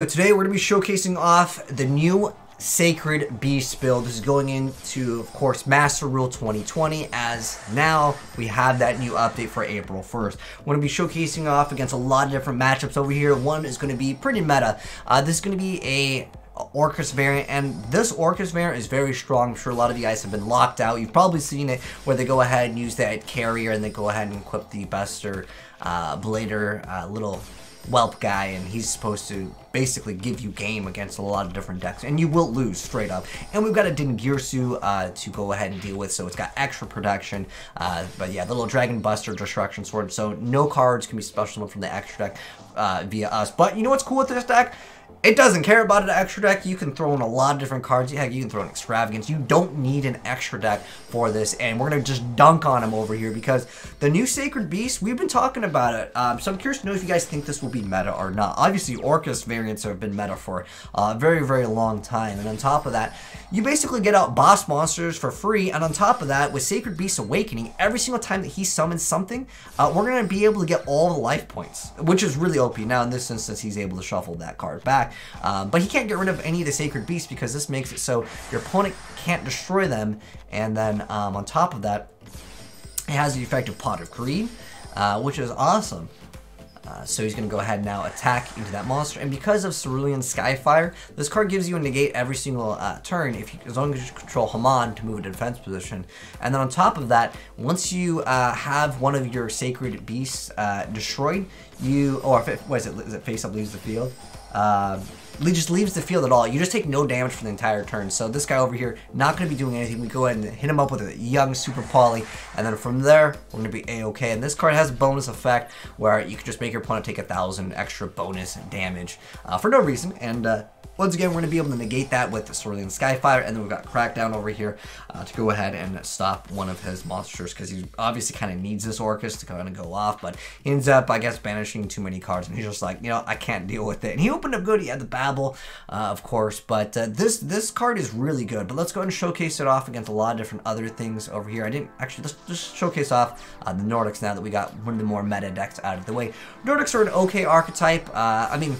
But today we're going to be showcasing off the new Sacred Beast build. This is going into, of course, Master Rule 2020, as now we have that new update for April 1st. We're going to be showcasing off against a lot of different matchups over here. One is going to be pretty meta. This is going to be a Orcas variant, and this Orcas variant is very strong. I'm sure a lot of you guys have been locked out. You've probably seen it where they go ahead and use that carrier and they go ahead and equip the Buster Blader little whelp guy, and he's supposed to basically give you game against a lot of different decks, and you will lose straight up. And we've got a Dingirsu to go ahead and deal with, so it's got extra protection. But yeah, the little Dragon Buster Destruction Sword, so no cards can be special from the extra deck via us. But you know what's cool with this deck? It doesn't care about an extra deck. You can throw in a lot of different cards. Heck, you can throw in Extravagance. You don't need an extra deck for this, and we're going to just dunk on him over here because the new Sacred Beast, we've been talking about it. So I'm curious to know if you guys think this will be meta or not. Obviously, Orcas variants have been meta for a very, very long time, and on top of that, you basically get out boss monsters for free, and on top of that, with Sacred Beast Awakening, every single time that he summons something, we're going to be able to get all the life points, which is really OP. Now, in this instance, he's able to shuffle that card back. But he can't get rid of any of the Sacred Beasts because this makes it so your opponent can't destroy them. And then on top of that, it has the effect of Pot of Greed, which is awesome. So he's going to go ahead and now attack into that monster. And because of Cerulean Skyfire, this card gives you a negate every single turn as long as you control Hamon to move a defense position. And then on top of that, once you have one of your Sacred Beasts destroyed, is it face up leaves the field? Just leaves the field at all. You just take no damage for the entire turn. So this guy over here, not going to be doing anything. We go ahead and hit him up with a young Super Poly, and then from there, we're going to be A-okay. And this card has a bonus effect where you can just make your opponent take 1,000 extra bonus damage for no reason. And once again, we're going to be able to negate that with the Swirling Skyfire, and then we've got Crackdown over here to go ahead and stop one of his monsters, because he obviously kind of needs this Orcas to kind of go off, but he ends up, I guess, banishing too many cards, and he's just like, you know, I can't deal with it. And he opened up good. He had the Babel, of course, but this card is really good. But let's go ahead and showcase it off against a lot of different other things over here. Let's just showcase off the Nordics now that we got one of the more meta decks out of the way. Nordics are an okay archetype. I mean,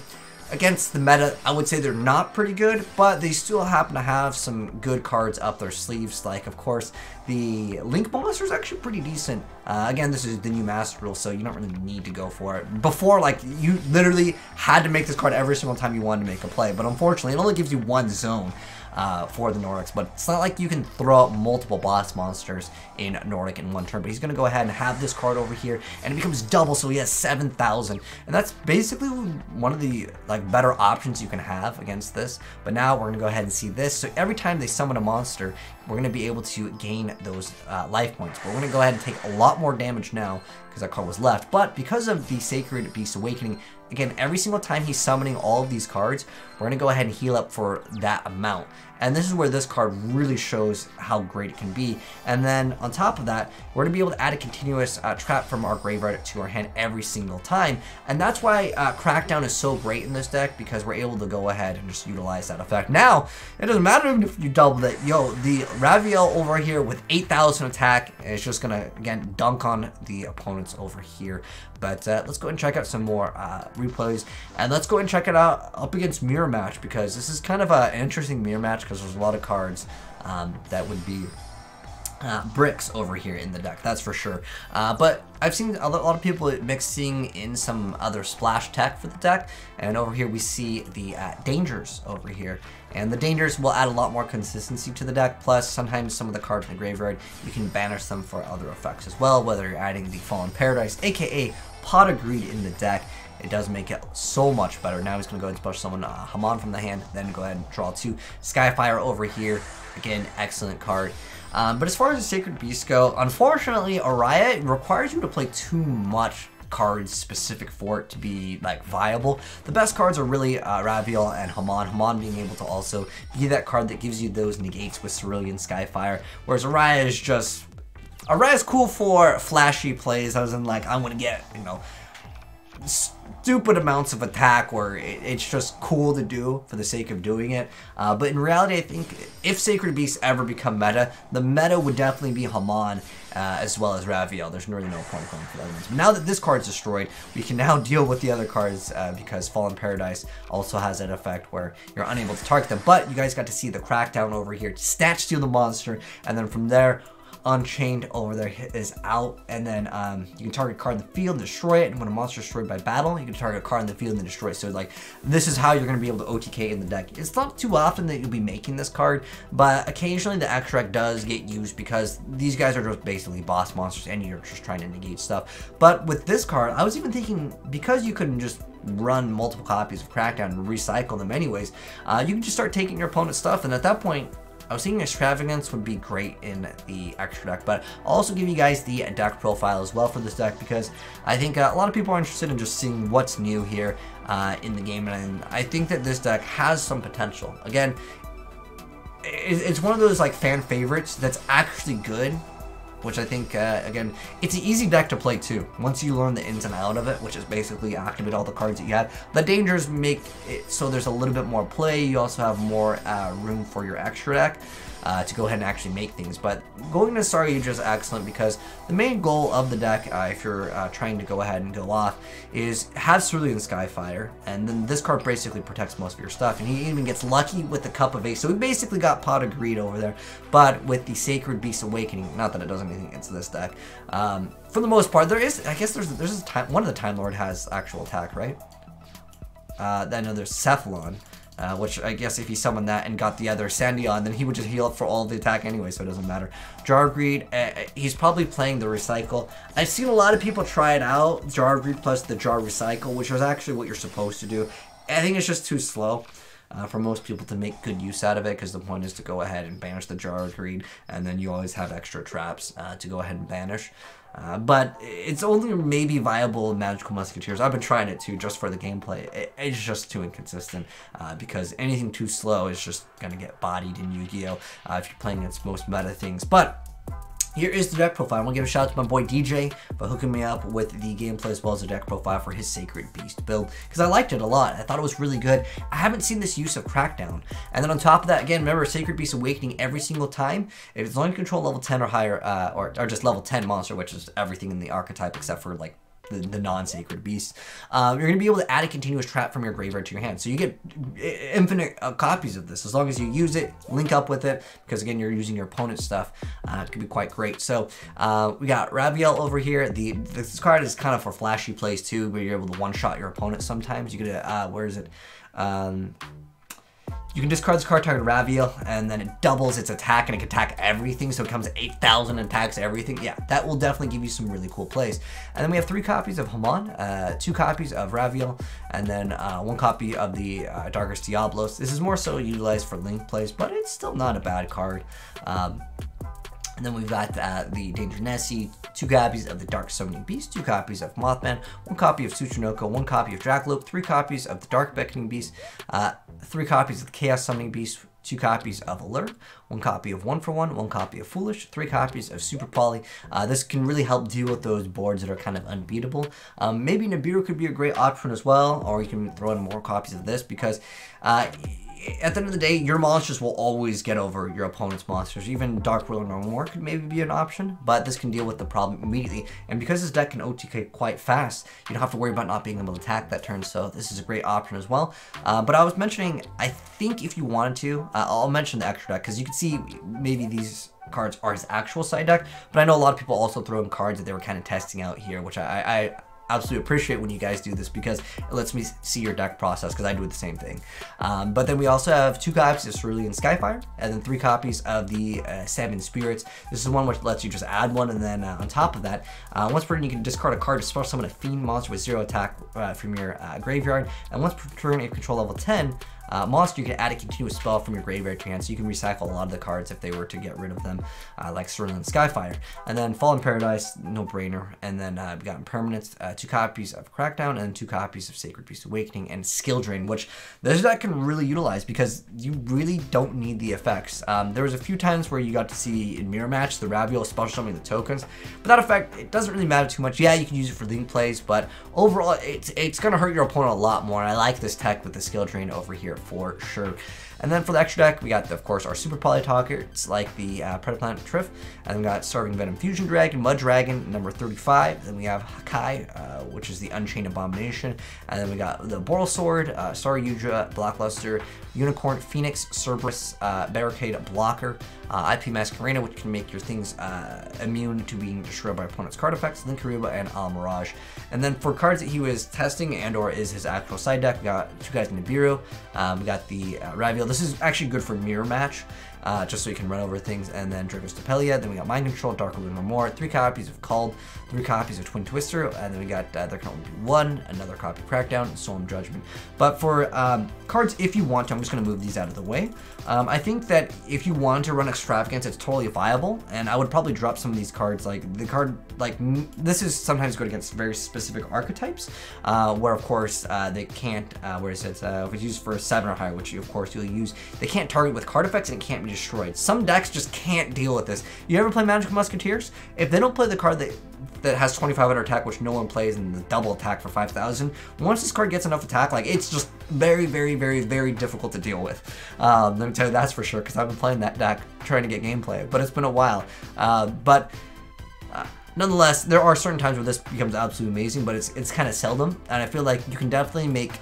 against the meta, I would say they're not pretty good, but they still happen to have some good cards up their sleeves. Like, of course, the Link Monster is actually pretty decent. Again, this is the new Master Rule, so you don't really need to go for it. Before, like, you literally had to make this card every single time you wanted to make a play, but unfortunately, it only gives you one zone for the Nordics, but it's not like you can throw out multiple boss monsters in Nordic in one turn. But he's going to go ahead and have this card over here, and it becomes double, so he has 7,000, and that's basically one of the like better options you can have against this. But now we're going to go ahead and see this, so every time they summon a monster, we're going to be able to gain those life points. But we're going to go ahead and take a lot more damage now because that card was left, but because of the Sacred Beast Awakening, again, every single time he's summoning all of these cards, we're going to go ahead and heal up for that amount. And this is where this card really shows how great it can be. And then on top of that, we're going to be able to add a continuous trap from our graveyard to our hand every single time. And that's why Crackdown is so great in this deck, because we're able to go ahead and just utilize that effect. Now, it doesn't matter if you double it. Yo, the Raviel over here with 8,000 attack is just going to, again, dunk on the opponents over here. But let's go ahead and check out some more replays. And let's go ahead and check it out up against Mirror Match, because this is kind of an interesting Mirror Match, because there's a lot of cards that would be bricks over here in the deck, that's for sure. But I've seen a lot of people mixing in some other splash tech for the deck, and over here we see the Dangers over here, and the Dangers will add a lot more consistency to the deck. Plus, sometimes some of the cards in the graveyard, you can banish them for other effects as well, whether you're adding the Fallen Paradise, aka Pot of Greed, in the deck. It does make it so much better. Now he's going to go ahead and push someone Hamon from the hand, then go ahead and draw two. Skyfire over here, again, excellent card. But as far as the Sacred Beasts go, unfortunately, Ariah requires you to play too much cards specific for it to be like viable. The best cards are really Raviel and Hamon. Hamon being able to also be that card that gives you those negates with Cerulean Skyfire, whereas Ariah is just... Ariah's cool for flashy plays, as in like, I'm going to get, you know, stupid amounts of attack where it's just cool to do for the sake of doing it. But in reality, I think if Sacred Beasts ever become meta, the meta would definitely be Hamon as well as Raviel. There's really no point going for the other ones. But now that this card's destroyed, we can now deal with the other cards because Fallen Paradise also has that effect where you're unable to target them. But you guys got to see the Crackdown over here, snatch steal the monster, and then from there, Unchained over there is out, and then you can target a card in the field and destroy it, and when a monster is destroyed by battle, you can target a card in the field and destroy it. So like, this is how you're going to be able to OTK in the deck. It's not too often that you'll be making this card, but occasionally the extract does get used because these guys are just basically boss monsters and you're just trying to negate stuff. But with this card, I was even thinking, because you couldn't just run multiple copies of Crackdown and recycle them anyways, you can just start taking your opponent's stuff, and at that point, I was thinking Extravagance would be great in the extra deck, but I'll also give you guys the deck profile as well for this deck, because I think a lot of people are interested in just seeing what's new here in the game, and I think that this deck has some potential. Again, it's one of those like fan favorites that's actually good, which I think, again, it's an easy deck to play too. Once you learn the ins and out of it, which is basically activate all the cards that you have. The Dangers make it so there's a little bit more play. You also have more room for your extra deck to go ahead and actually make things. But going to Sauria is excellent, because the main goal of the deck, if you're trying to go ahead and go off, is have Cerulean Skyfire, and then this card basically protects most of your stuff. And he even gets lucky with the Cup of Ace. So we basically got Pot of Greed over there, but with the Sacred Beast Awakening. Not that it doesn't anything against this deck. For the most part, there is, I guess there's a time, one of the Time Lord has actual attack, right? Then there's Sephylon, which I guess if he summoned that and got the other Sandaion, then he would just heal up for all the attack anyway, so it doesn't matter. Jar Greed, he's probably playing the Recycle. I've seen a lot of people try it out, Jar Greed plus the Jar Recycle, which was actually what you're supposed to do. I think it's just too slow for most people to make good use out of it, because the point is to go ahead and banish the Jar of Greed, and then you always have extra traps to go ahead and banish. But it's only maybe viable in Magical Musketeers. I've been trying it too, just for the gameplay. It's just too inconsistent because anything too slow is just going to get bodied in Yu-Gi-Oh! If you're playing against most meta things. But here is the deck profile. I want to give a shout out to my boy DJ for hooking me up with the gameplay as well as the deck profile for his Sacred Beast build, because I liked it a lot. I thought it was really good. I haven't seen this use of Crackdown. And then on top of that, again, remember Sacred Beast Awakening every single time. If it's only control level 10 or higher, or just level 10 monster, which is everything in the archetype except for like the non-sacred beast, you're going to be able to add a continuous trap from your graveyard to your hand. So you get infinite copies of this as long as you use it, link up with it, because again, you're using your opponent's stuff. It could be quite great. So we got Raviel over here. This card is kind of for flashy plays too, where you're able to one-shot your opponent sometimes. You get a, where is it? You can discard this card, target Raviel, and then it doubles its attack, and it can attack everything, so it comes 8,000 and attacks everything. Yeah, that will definitely give you some really cool plays. And then we have 3 copies of Hamon, 2 copies of Raviel, and then 1 copy of the Darkest Diablos. This is more so utilized for link plays, but it's still not a bad card. And then we've got the Danger Nessie, 2 copies of the Dark Summoning Beast, 2 copies of Mothman, 1 copy of Tsuchinoko, 1 copy of Draclope, 3 copies of the Dark Beckoning Beast, 3 copies of the Chaos Summoning Beast, 2 copies of Alert, 1 copy of 1 for 1, 1 copy of Foolish, 3 copies of Super Poly. This can really help deal with those boards that are kind of unbeatable. Maybe Nibiru could be a great option as well, or you can throw in more copies of this, because at the end of the day, your monsters will always get over your opponent's monsters. Even Dark World No More could maybe be an option, but this can deal with the problem immediately. And because this deck can OTK quite fast, you don't have to worry about not being able to attack that turn, so this is a great option as well. But I was mentioning, I think if you wanted to, I'll mention the extra deck, because you can see maybe these cards are his actual side deck, but I know a lot of people also throw in cards that they were kind of testing out here, which I absolutely appreciate when you guys do this, because it lets me see your deck process, because I do the same thing. But then we also have 2 copies of Cerulean Skyfire, and then 3 copies of the Seven Spirits. This is one which lets you just add one, and then on top of that, once per turn you can discard a card to special summon a fiend monster with 0 attack from your graveyard, and once per turn, if control level 10, monster, you can add a continuous spell from your graveyard to hand, so you can recycle a lot of the cards if they were to get rid of them, like Cerulean Skyfire. And then Fallen Paradise, no-brainer. And then we got Impermanence, 2 copies of Crackdown, and 2 copies of Sacred Beast Awakening, and Skill Drain, which those that can really utilize because you really don't need the effects. There was a few times where you got to see in Mirror Match, the Raviel special summoning the tokens, but that effect, it doesn't really matter too much. Yeah, you can use it for link plays, but overall, it's going to hurt your opponent a lot more, and I like this tech with the Skill Drain over here for sure. And then for the extra deck, we got, of course, our Super Poly targets, like the Predaplanet Triff, and then we got Starving Venom Fusion Dragon, Mud Dragon, number 35, then we have Hakai, which is the Unchained Abomination, and then we got the Boral Sword, Star Yudra, Blockluster, Unicorn, Phoenix, Cerberus, Barricade Blocker, IP Mascarena, which can make your things immune to being destroyed by opponent's card effects, Linkariba, and Almirage. And then for cards that he was testing and or is his actual side deck, we got 2 guys in Nibiru, we got the Raviel. This is actually good for Mirror Match, just so you can run over things, and then Dragos Tepelia. Then we got Mind Control, Dark Ruin Remore, 3 copies of Called, 3 copies of Twin Twister, and then we got there can only be 1, another copy of Crackdown, and Solemn Judgment. But for cards, if you want to, I'm just going to move these out of the way. I think that if you want to run Extravagance, it's totally viable, and I would probably drop some of these cards, like the card, like this is sometimes good against very specific archetypes, where of course they can't, where it says if it's used for a 7 or higher, which of course you'll use, they can't target with card effects and it can't be destroyed. Some decks just can't deal with this. You ever play Magical Musketeers? If they don't play the card that has 2500 attack, which no one plays, and the double attack for 5000, once this card gets enough attack, like, it's just very, very, very, very difficult to deal with. Let me tell you, that's for sure, because I've been playing that deck trying to get gameplay, but it's been a while. Nonetheless, there are certain times where this becomes absolutely amazing, but it's kind of seldom, and I feel like you can definitely make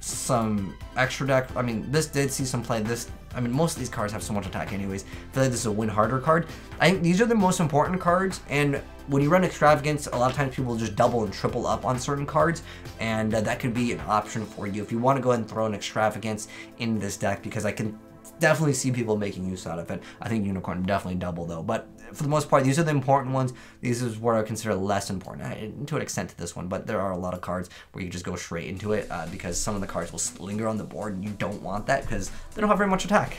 some extra deck. I mean, this did see some play. I mean, most of these cards have so much attack anyways. I feel like this is a win harder card. I think these are the most important cards, and when you run Extravagance, a lot of times people just double and triple up on certain cards, and that could be an option for you if you want to go ahead and throw an Extravagance in this deck, because I can definitely see people making use out of it. I think Unicorn definitely double though, but for the most part, these are the important ones. These is what I consider less important, to an extent to this one, but there are a lot of cards where you just go straight into it because some of the cards will linger on the board, and you don't want that because they don't have very much attack,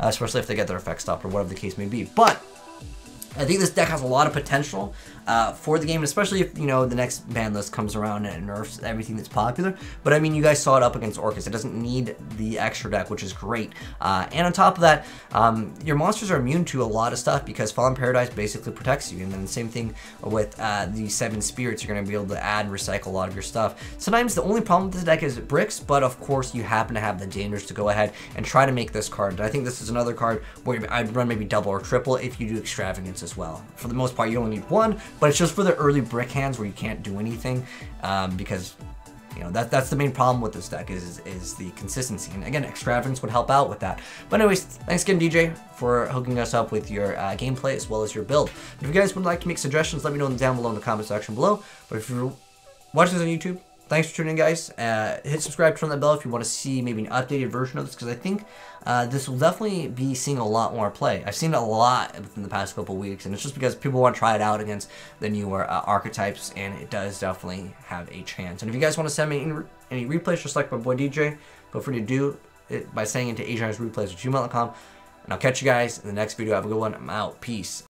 especially if they get their effect stopped or whatever the case may be. But I think this deck has a lot of potential for the game, especially if, you know, the next ban list comes around and it nerfs everything that's popular. But I mean, you guys saw it up against Orcas. It doesn't need the extra deck, which is great. And on top of that, your monsters are immune to a lot of stuff because Fallen Paradise basically protects you. And then the same thing with the 7 spirits. You're going to be able to add and recycle a lot of your stuff. Sometimes the only problem with this deck is it bricks, but of course you happen to have the Dangers to go ahead and try to make this card. And I think this is another card where I'd run maybe double or triple if you do Extravagance as well. For the most part, you only need 1, but it's just for the early brick hands where you can't do anything, because, you know, that's the main problem with this deck is the consistency. And again, Extravagance would help out with that. But anyways, thanks again, DJ, for hooking us up with your gameplay as well as your build. If you guys would like to make suggestions, let me know down below in the comment section below. But if you're watching this on YouTube, thanks for tuning in, guys. Hit subscribe, turn on that bell if you want to see maybe an updated version of this, because I think this will definitely be seeing a lot more play. I've seen it a lot within the past couple weeks, and it's just because people want to try it out against the newer archetypes, and it does definitely have a chance. And if you guys want to send me any replays, just like my boy DJ, feel free to do it by sending it to asianisreplays@gmail.com, and I'll catch you guys in the next video. Have a good one. I'm out. Peace.